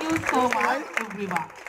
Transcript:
Thank you so much, everyone.